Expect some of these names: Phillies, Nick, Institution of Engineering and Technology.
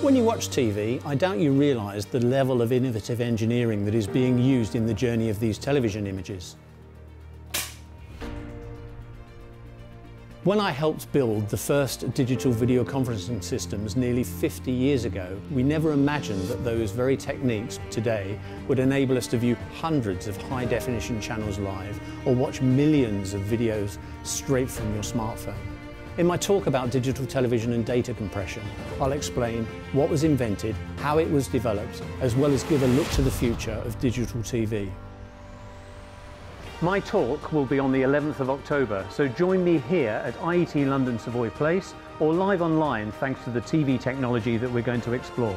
When you watch TV, I doubt you realise the level of innovative engineering that is being used in the journey of these television images. When I helped build the first digital video conferencing systems nearly 50 years ago, we never imagined that those very techniques today would enable us to view hundreds of high-definition channels live or watch millions of videos straight from your smartphone. In my talk about digital television and data compression, I'll explain what was invented, how it was developed, as well as give a look to the future of digital TV. My talk will be on the 11th of October, so join me here at IET London Savoy Place or live online thanks to the TV technology that we're going to explore.